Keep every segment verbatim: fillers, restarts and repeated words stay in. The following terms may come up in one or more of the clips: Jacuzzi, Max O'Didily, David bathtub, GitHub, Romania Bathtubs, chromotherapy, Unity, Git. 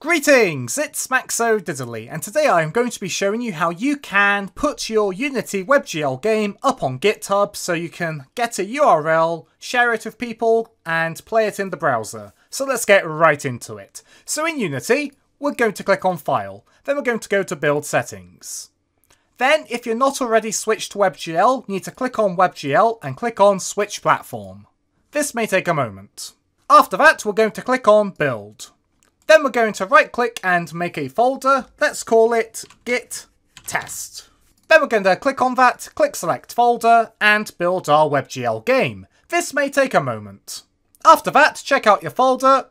Greetings, it's Max O'Didily, and today I'm going to be showing you how you can put your Unity WebGL game up on GitHub so you can get a U R L, share it with people, and play it in the browser. So let's get right into it. So in Unity, we're going to click on File, then we're going to go to Build Settings. Then, if you're not already switched to WebGL, you need to click on WebGL and click on Switch Platform. This may take a moment. After that, we're going to click on Build. Then we're going to right click and make a folder. Let's call it Git Test. Then we're going to click on that, click select folder, and build our WebGL game. This may take a moment. After that, check out your folder.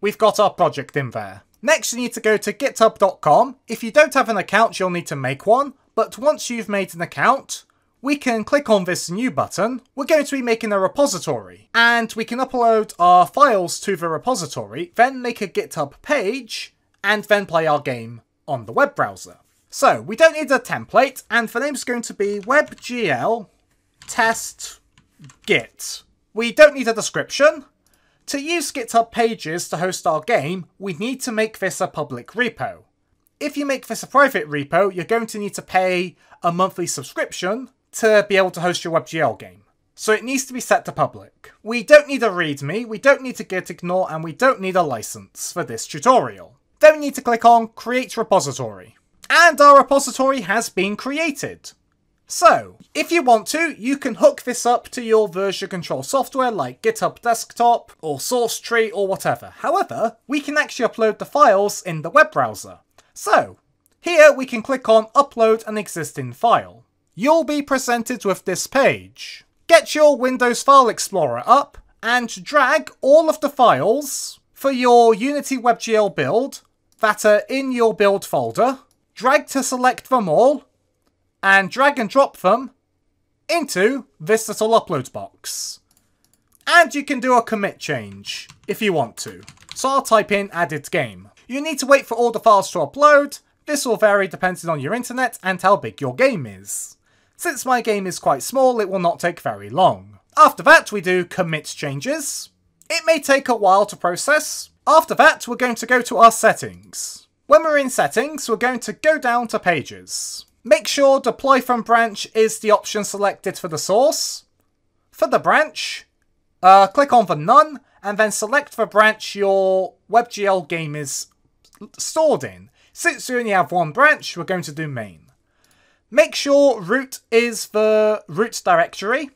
We've got our project in there. Next, you need to go to github dot com. If you don't have an account, you'll need to make one. But once you've made an account, we can click on this new button. We're going to be making a repository, and we can upload our files to the repository, then make a GitHub page, and then play our game on the web browser. So we don't need a template, and the name's going to be WebGLTestGit. We don't need a description. To use GitHub pages to host our game, we need to make this a public repo. If you make this a private repo, you're going to need to pay a monthly subscription to be able to host your WebGL game. So it needs to be set to public. We don't need a README, we don't need to gitignore, and we don't need a license for this tutorial. Then we need to click on Create Repository. And our repository has been created. So, if you want to, you can hook this up to your version control software like GitHub Desktop or SourceTree or whatever. However, we can actually upload the files in the web browser. So, here we can click on Upload an Existing File. You'll be presented with this page. Get your Windows File Explorer up and drag all of the files for your Unity WebGL build that are in your build folder. Drag to select them all and drag and drop them into this little upload box. And you can do a commit change if you want to. So I'll type in added game. You need to wait for all the files to upload. This will vary depending on your internet and how big your game is. Since my game is quite small, it will not take very long. After that, we do commit changes. It may take a while to process. After that, we're going to go to our settings. When we're in settings, we're going to go down to pages. Make sure deploy from branch is the option selected for the source. For the branch, uh, click on the none, and then select the branch your WebGL game is stored in. Since we only have one branch, we're going to do main. Make sure root is the root directory,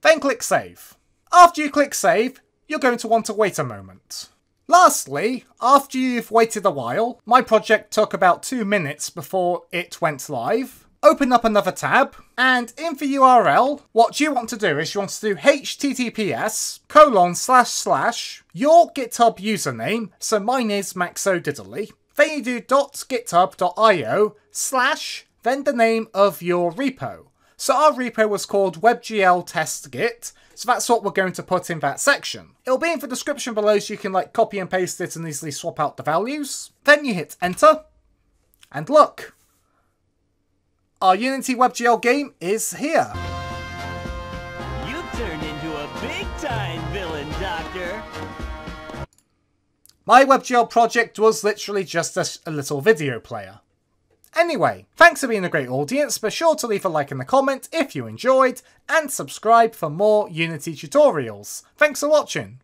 then click save. After you click save, you're going to want to wait a moment. Lastly, after you've waited a while, my project took about two minutes before it went live, open up another tab, and in the U R L, what you want to do is you want to do H T T P S colon slash slash your GitHub username, so mine is Max O'Didily. Then you do .github dot i o slash, then the name of your repo. So our repo was called WebGLTestGit, so that's what we're going to put in that section. It'll be in the description below so you can like copy and paste it and easily swap out the values. Then you hit enter, and look. Our Unity WebGL game is here. You turned into a big-time villain, Doctor. My WebGL project was literally just a, a little video player. Anyway, thanks for being a great audience. Be sure to leave a like in the comment if you enjoyed, and subscribe for more Unity tutorials. Thanks for watching.